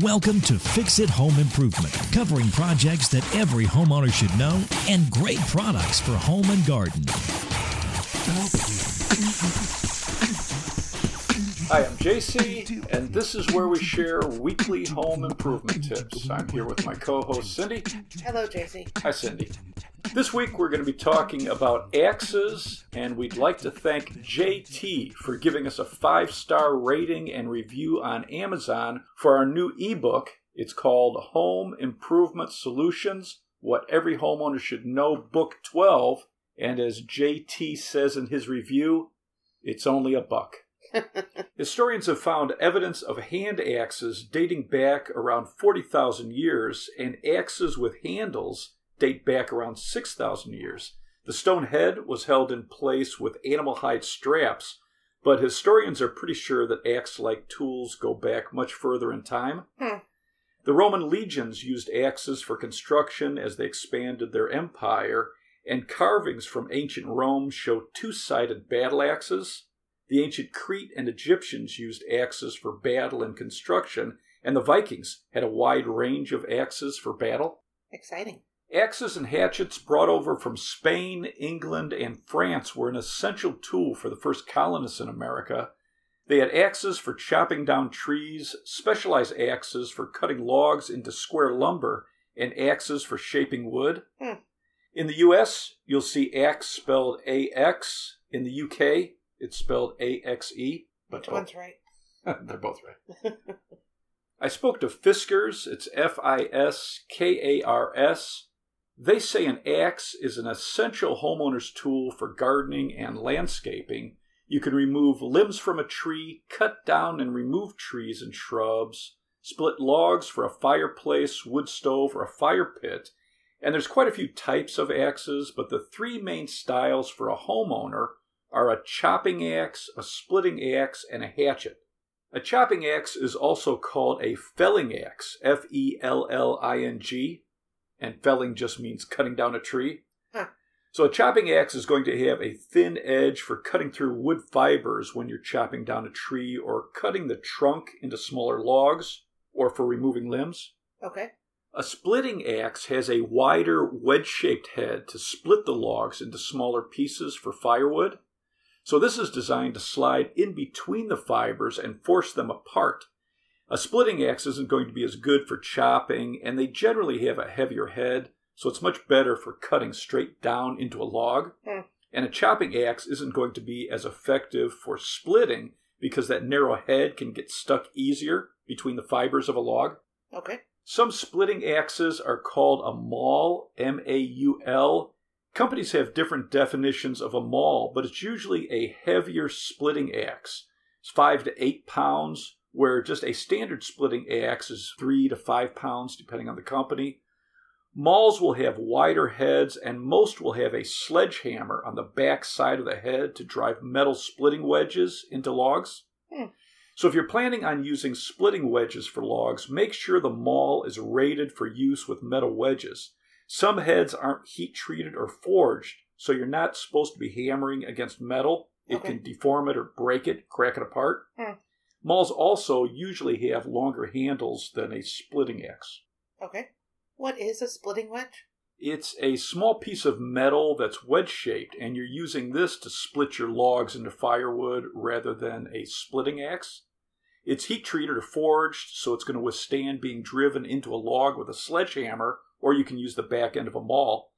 Welcome to Fix It Home Improvement, covering projects that every homeowner should know and great products for home and garden. Hi, I'm JC, and this is where we share weekly home improvement tips. I'm here with my co-host, Cindy. Hello, JC. Hi, Cindy. This week we're going to be talking about axes, and we'd like to thank JT for giving us a 5-star rating and review on Amazon for our new ebook. It's called Home Improvement Solutions, What Every Homeowner Should Know, Book 12. And as JT says in his review, it's only $1. Historians have found evidence of hand axes dating back around 40,000 years, and axes with handles date back around 6,000 years. The stone head was held in place with animal hide straps, but historians are pretty sure that axe-like tools go back much further in time. The Roman legions used axes for construction as they expanded their empire, and carvings from ancient Rome show two-sided battle axes. The ancient Crete and Egyptians used axes for battle and construction, and the Vikings had a wide range of axes for battle. Exciting. Axes and hatchets brought over from Spain, England, and France were an essential tool for the first colonists in America. They had axes for chopping down trees, specialized axes for cutting logs into square lumber, and axes for shaping wood. In the U.S., you'll see axe spelled A-X. In the U.K., it's spelled A-X-E. Which one's right? They're both right. I spoke to Fiskars. It's Fiskars. They say an axe is an essential homeowner's tool for gardening and landscaping. You can remove limbs from a tree, cut down and remove trees and shrubs, split logs for a fireplace, wood stove, or a fire pit. And there's quite a few types of axes, but the three main styles for a homeowner are a chopping axe, a splitting axe, and a hatchet. A chopping axe is also called a felling axe, F-E-L-L-I-N-G. And felling just means cutting down a tree. So a chopping axe is going to have a thin edge for cutting through wood fibers when you're chopping down a tree or cutting the trunk into smaller logs or for removing limbs. Okay. A splitting axe has a wider wedge-shaped head to split the logs into smaller pieces for firewood. So this is designed to slide in between the fibers and force them apart. A splitting axe isn't going to be as good for chopping, and they generally have a heavier head, so it's much better for cutting straight down into a log. And a chopping axe isn't going to be as effective for splitting because that narrow head can get stuck easier between the fibers of a log. Okay. Some splitting axes are called a maul, M-A-U-L. Companies have different definitions of a maul, but it's usually a heavier splitting axe. It's 5 to 8 pounds, where just a standard splitting axe is 3 to 5 pounds, depending on the company. Mauls will have wider heads, and most will have a sledgehammer on the back side of the head to drive metal splitting wedges into logs. So if you're planning on using splitting wedges for logs, make sure the maul is rated for use with metal wedges. Some heads aren't heat-treated or forged, so you're not supposed to be hammering against metal. It can deform it or break it, crack it apart. Mauls also usually have longer handles than a splitting axe. Okay. What is a splitting wedge? It's a small piece of metal that's wedge-shaped, and you're using this to split your logs into firewood rather than a splitting axe. It's heat-treated or forged, so it's going to withstand being driven into a log with a sledgehammer, or you can use the back end of a maul.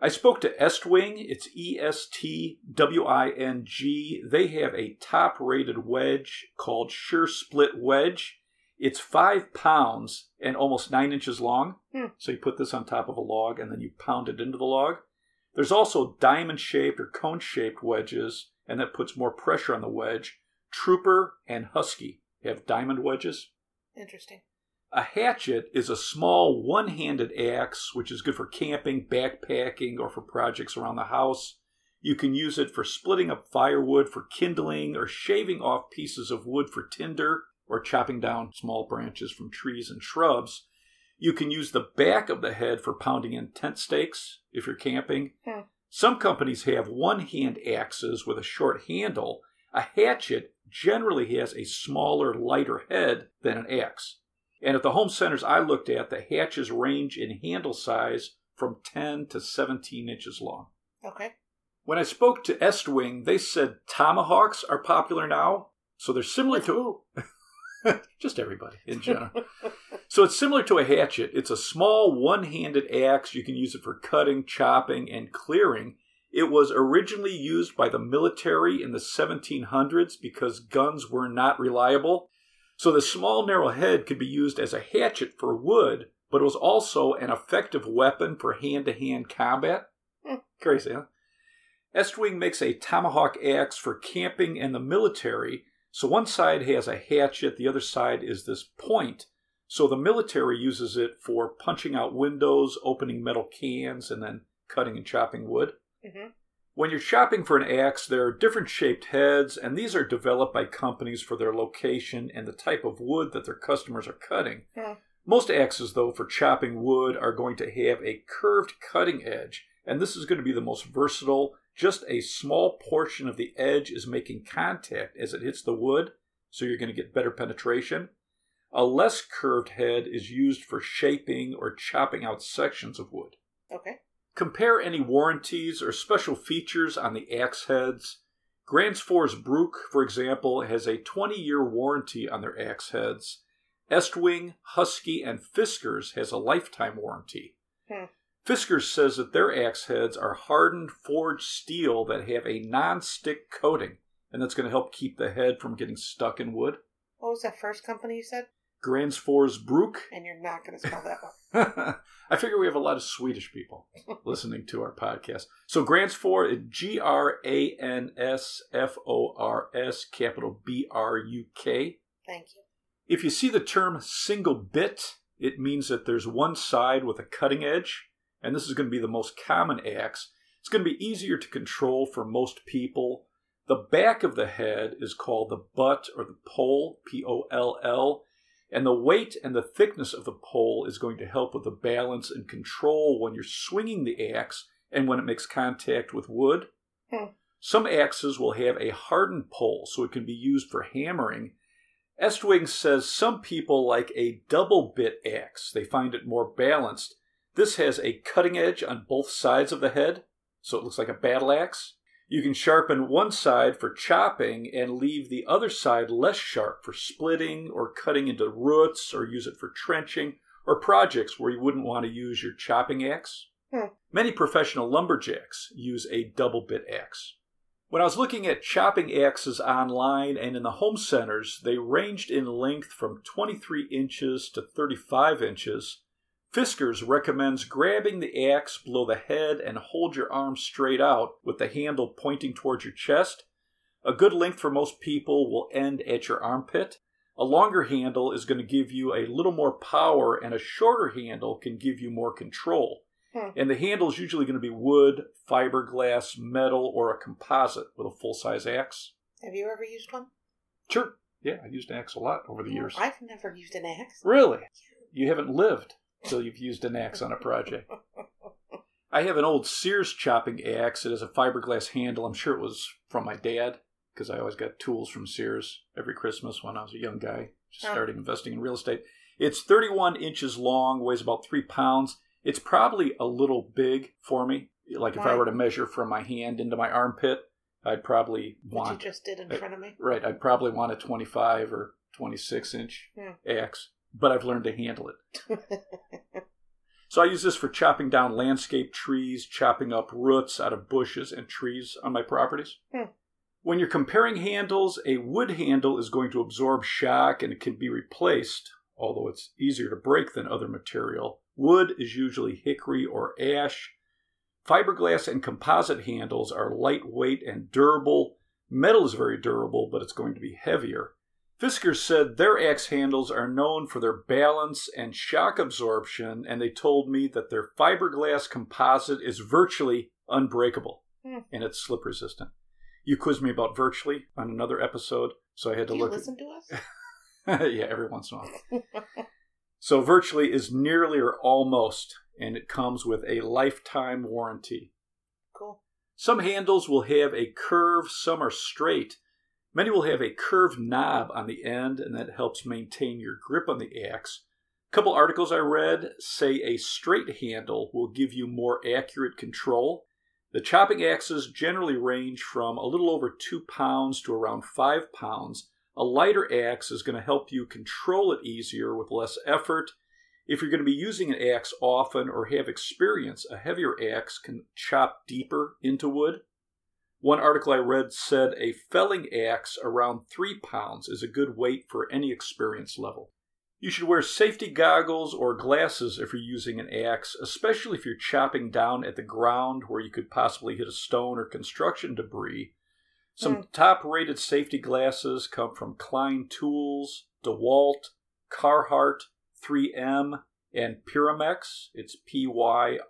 I spoke to Estwing. It's E-S-T-W-I-N-G. They have a top-rated wedge called Sure Split Wedge. It's 5 pounds and almost 9 inches long. So you put this on top of a log and then you pound it into the log. There's also diamond-shaped or cone-shaped wedges, and that puts more pressure on the wedge. Trooper and Husky have diamond wedges. Interesting. A hatchet is a small one-handed axe, which is good for camping, backpacking, or for projects around the house. You can use it for splitting up firewood for kindling or shaving off pieces of wood for tinder or chopping down small branches from trees and shrubs. You can use the back of the head for pounding in tent stakes if you're camping. Some companies have one-hand axes with a short handle. A hatchet generally has a smaller, lighter head than an axe. And at the home centers I looked at, the hatches range in handle size from 10 to 17 inches long. Okay. When I spoke to Estwing, they said tomahawks are popular now. So they're similar to... Just everybody in general. So it's similar to a hatchet. It's a small one-handed axe. You can use it for cutting, chopping, and clearing. It was originally used by the military in the 1700s because guns were not reliable. So the small, narrow head could be used as a hatchet for wood, but it was also an effective weapon for hand-to-hand combat. Crazy, huh? Estwing makes a tomahawk axe for camping and the military. So one side has a hatchet, the other side is this point. So the military uses it for punching out windows, opening metal cans, and then cutting and chopping wood. Mm-hmm. When you're shopping for an axe, there are different shaped heads, and these are developed by companies for their location and the type of wood that their customers are cutting. Yeah. Most axes, though, for chopping wood are going to have a curved cutting edge, and this is going to be the most versatile. Just a small portion of the edge is making contact as it hits the wood, so you're going to get better penetration. A less curved head is used for shaping or chopping out sections of wood. Okay. Compare any warranties or special features on the axe heads. Gränsfors Bruk, for example, has a 20-year warranty on their axe heads. Estwing, Husky, and Fiskars has a lifetime warranty. Hmm. Fiskars says that their axe heads are hardened forged steel that have a non-stick coating, and that's going to help keep the head from getting stuck in wood. What was that first company you said? Gränsfors Bruk. And you're not going to spell that one. I figure we have a lot of Swedish people listening to our podcast. So Gränsfors is G-R-A-N-S-F-O-R-S, capital B-R-U-K. Thank you. If you see the term single bit, it means that there's one side with a cutting edge. And this is going to be the most common axe. It's going to be easier to control for most people. The back of the head is called the butt or the pole, P-O-L-L. And the weight and the thickness of the pole is going to help with the balance and control when you're swinging the axe and when it makes contact with wood. Hmm. Some axes will have a hardened pole, so it can be used for hammering. Estwing says some people like a double bit axe. They find it more balanced. This has a cutting edge on both sides of the head, so it looks like a battle axe. You can sharpen one side for chopping and leave the other side less sharp for splitting or cutting into roots or use it for trenching or projects where you wouldn't want to use your chopping axe. Hmm. Many professional lumberjacks use a double bit axe. When I was looking at chopping axes online and in the home centers, they ranged in length from 23 inches to 35 inches. Fiskars recommends grabbing the axe below the head and hold your arm straight out with the handle pointing towards your chest. A good length for most people will end at your armpit. A longer handle is going to give you a little more power, and a shorter handle can give you more control. Hmm. And the handle is usually going to be wood, fiberglass, metal, or a composite with a full-size axe. Have you ever used one? Sure. Yeah, I've used an axe a lot over the years. I've never used an axe. Really? You haven't lived. So you've used an axe on a project. I have an old Sears chopping axe. It has a fiberglass handle. I'm sure it was from my dad because I always got tools from Sears every Christmas when I was a young guy just starting investing in real estate. It's 31 inches long, weighs about 3 pounds. It's probably a little big for me. Like if I were to measure from my hand into my armpit, I'd probably want... What you just did in front of me. Right. I'd probably want a 25 or 26 inch axe. But I've learned to handle it. So I use this for chopping down landscape trees, chopping up roots out of bushes and trees on my properties. Hmm. When you're comparing handles, a wood handle is going to absorb shock and it can be replaced, although it's easier to break than other material. Wood is usually hickory or ash. Fiberglass and composite handles are lightweight and durable. Metal is very durable, but it's going to be heavier. Fiskars said their axe handles are known for their balance and shock absorption, and they told me that their fiberglass composite is virtually unbreakable, and it's slip resistant. You quizzed me about virtually on another episode, so I had to look. Do you listen to us? Yeah, every once in a while. So virtually is nearly or almost, and it comes with a lifetime warranty. Cool. Some handles will have a curve, some are straight. Many will have a curved knob on the end, and that helps maintain your grip on the axe. A couple articles I read say a straight handle will give you more accurate control. The chopping axes generally range from a little over 2 pounds to around 5 pounds. A lighter axe is going to help you control it easier with less effort. If you're going to be using an axe often or have experience, a heavier axe can chop deeper into wood. One article I read said a felling axe around 3 pounds is a good weight for any experience level. You should wear safety goggles or glasses if you're using an axe, especially if you're chopping down at the ground where you could possibly hit a stone or construction debris. Some top-rated safety glasses come from Klein Tools, DeWalt, Carhartt, 3M, and Pyramex. It's Pyramex.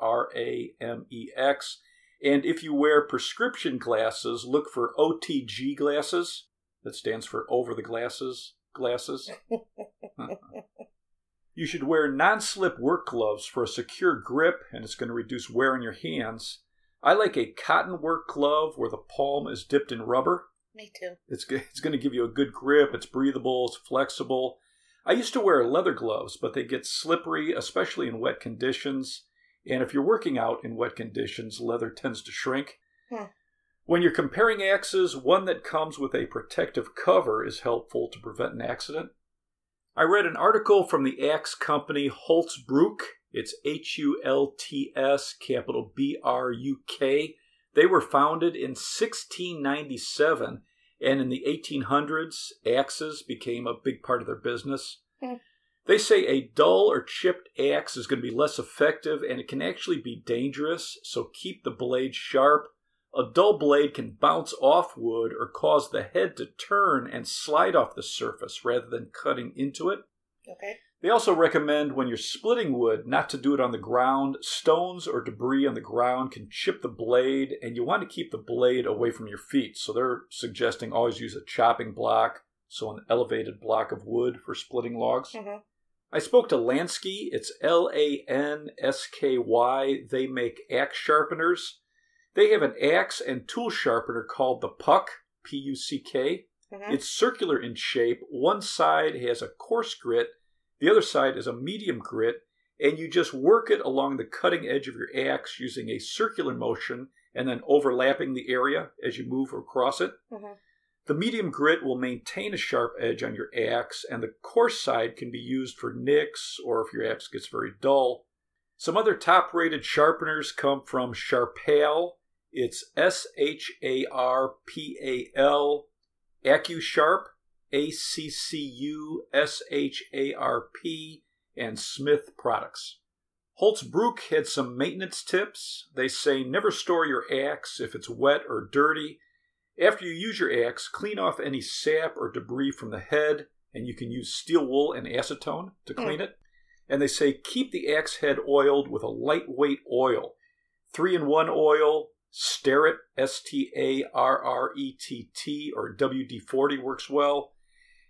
And if you wear prescription glasses, look for OTG glasses. That stands for over-the-glasses glasses. You should wear non-slip work gloves for a secure grip, and it's going to reduce wear on your hands. I like a cotton work glove where the palm is dipped in rubber. Me too. It's going to give you a good grip. It's breathable. It's flexible. I used to wear leather gloves, but they get slippery, especially in wet conditions. And if you're working out in wet conditions, leather tends to shrink. Yeah. When you're comparing axes, one that comes with a protective cover is helpful to prevent an accident. I read an article from the axe company Hults Bruk. It's H-U-L-T-S, capital B-R-U-K. They were founded in 1697, and in the 1800s, axes became a big part of their business. Okay. They say a dull or chipped axe is going to be less effective, and it can actually be dangerous, so keep the blade sharp. A dull blade can bounce off wood or cause the head to turn and slide off the surface rather than cutting into it. Okay. They also recommend when you're splitting wood not to do it on the ground. Stones or debris on the ground can chip the blade, and you want to keep the blade away from your feet. So they're suggesting always use a chopping block, so an elevated block of wood for splitting logs. Mm-hmm. I spoke to Lansky. It's L-A-N-S-K-Y. They make axe sharpeners. They have an axe and tool sharpener called the Puck, P-U-C-K. Mm-hmm. It's circular in shape. One side has a coarse grit. The other side is a medium grit. And you just work it along the cutting edge of your axe using a circular motion and then overlapping the area as you move across it. Mm-hmm. The medium grit will maintain a sharp edge on your axe, and the coarse side can be used for nicks or if your axe gets very dull. Some other top-rated sharpeners come from Sharpal. It's S-H-A-R-P-A-L. AccuSharp, A-C-C-U-S-H-A-R-P, and Smith Products. Hults Bruk had some maintenance tips. They say never store your axe if it's wet or dirty. After you use your axe, clean off any sap or debris from the head, and you can use steel wool and acetone to clean it. And they say keep the axe head oiled with a lightweight oil. 3-in-1 oil, Starrett, S-T-A-R-R-E-T-T, or WD-40 works well.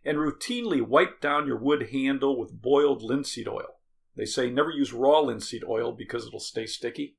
And routinely wipe down your wood handle with boiled linseed oil. They say never use raw linseed oil because it'll stay sticky.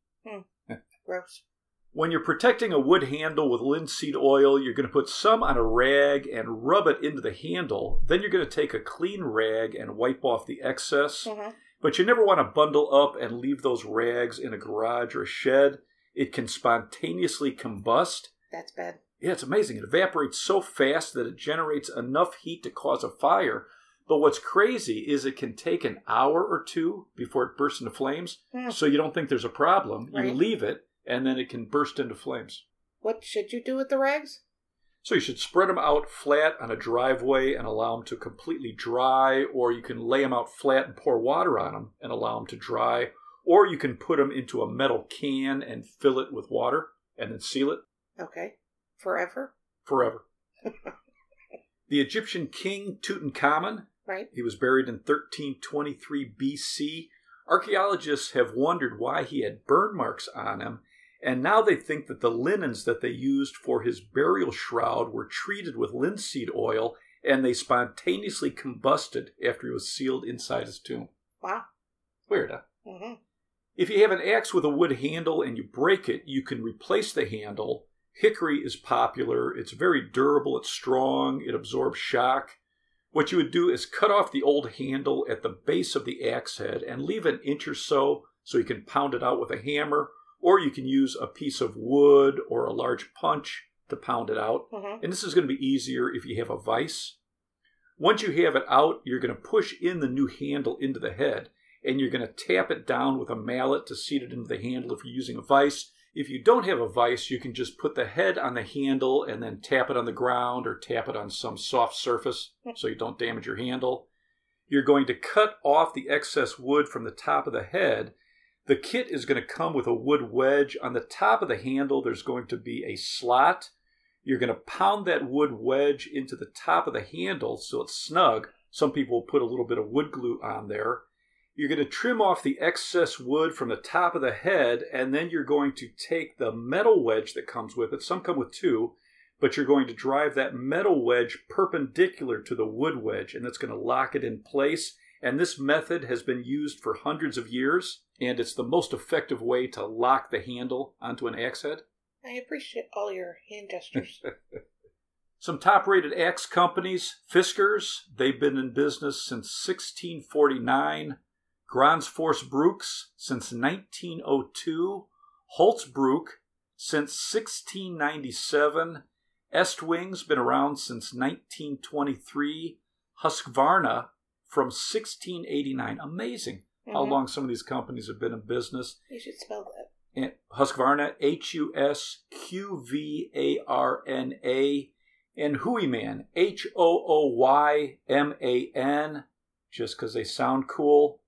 Gross. When you're protecting a wood handle with linseed oil, you're going to put some on a rag and rub it into the handle. Then you're going to take a clean rag and wipe off the excess. Mm-hmm. But you never want to bundle up and leave those rags in a garage or a shed. It can spontaneously combust. That's bad. Yeah, it's amazing. It evaporates so fast that it generates enough heat to cause a fire. But what's crazy is it can take an hour or two before it bursts into flames. So you don't think there's a problem. Right. You leave it, and then it can burst into flames. What should you do with the rags? So you should spread them out flat on a driveway and allow them to completely dry, or you can lay them out flat and pour water on them and allow them to dry, or you can put them into a metal can and fill it with water and then seal it. Okay. Forever? Forever. The Egyptian king Tutankhamun, right? He was buried in 1323 B.C. Archaeologists have wondered why he had burn marks on him. And now they think that the linens that they used for his burial shroud were treated with linseed oil, and they spontaneously combusted after he was sealed inside his tomb. Wow. Weird, huh? Mm-hmm. If you have an axe with a wood handle and you break it, you can replace the handle. Hickory is popular. It's very durable. It's strong. It absorbs shock. What you would do is cut off the old handle at the base of the axe head and leave an inch or so you can pound it out with a hammer, or you can use a piece of wood or a large punch to pound it out. Mm-hmm. And this is going to be easier if you have a vise. Once you have it out, you're going to push in the new handle into the head, and you're going to tap it down with a mallet to seat it into the handle if you're using a vise. If you don't have a vise, you can just put the head on the handle and then tap it on the ground or tap it on some soft surface so you don't damage your handle. You're going to cut off the excess wood from the top of the head. The kit is going to come with a wood wedge. On the top of the handle, there's going to be a slot. You're going to pound that wood wedge into the top of the handle so it's snug. Some people will put a little bit of wood glue on there. You're going to trim off the excess wood from the top of the head, and then you're going to take the metal wedge that comes with it. Some come with two, but you're going to drive that metal wedge perpendicular to the wood wedge, and that's going to lock it in place. And this method has been used for hundreds of years, and it's the most effective way to lock the handle onto an axe head. I appreciate all your hand gestures. Some top-rated axe companies: Fiskars, they've been in business since 1649. Gränsfors Bruk since 1902, Hults Bruk since 1697, Estwing's been around since 1923, Husqvarna from 1689. Amazing how long some of these companies have been in business. You should spell that. And Husqvarna, H-U-S-Q-V-A-R-N-A, and Hooyiman, H-O-O-Y-M-A-N, just because they sound cool.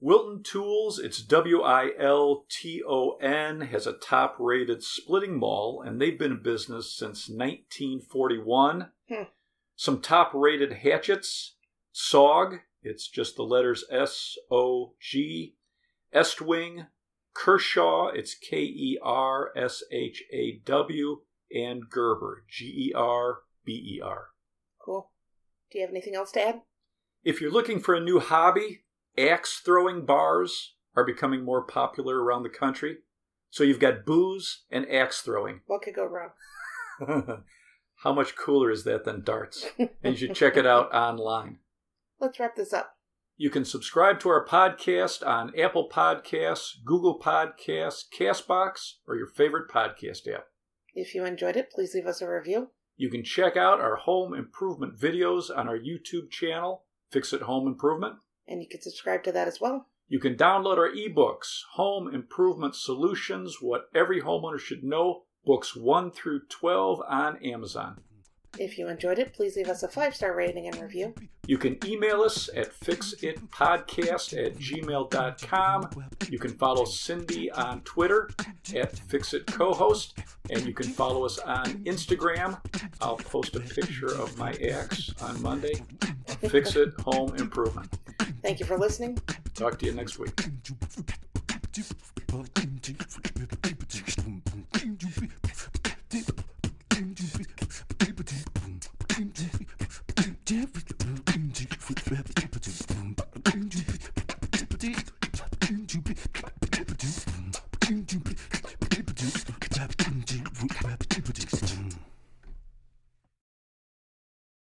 Wilton Tools, it's W-I-L-T-O-N, has a top-rated splitting maul, and they've been in business since 1941. Some top-rated hatchets: Sog, it's just the letters S-O-G, Estwing, Kershaw, it's K-E-R-S-H-A-W, and Gerber, G-E-R-B-E-R. Cool. Do you have anything else to add? If you're looking for a new hobby, axe throwing bars are becoming more popular around the country. So you've got booze and axe throwing. What could go wrong? How much cooler is that than darts? And you should check it out online. Let's wrap this up. You can subscribe to our podcast on Apple Podcasts, Google Podcasts, CastBox, or your favorite podcast app. If you enjoyed it, please leave us a review. You can check out our home improvement videos on our YouTube channel, Fix It Home Improvement. And you can subscribe to that as well. You can download our ebooks, Home Improvement Solutions, What Every Homeowner Should Know, books 1 through 12 on Amazon. If you enjoyed it, please leave us a 5-star rating and review. You can email us at fixitpodcast@gmail.com. You can follow Cindy on Twitter at fixitcohost. And you can follow us on Instagram. I'll post a picture of my axe on Monday. Fix It Home Improvement. Thank you for listening. Talk to you next week.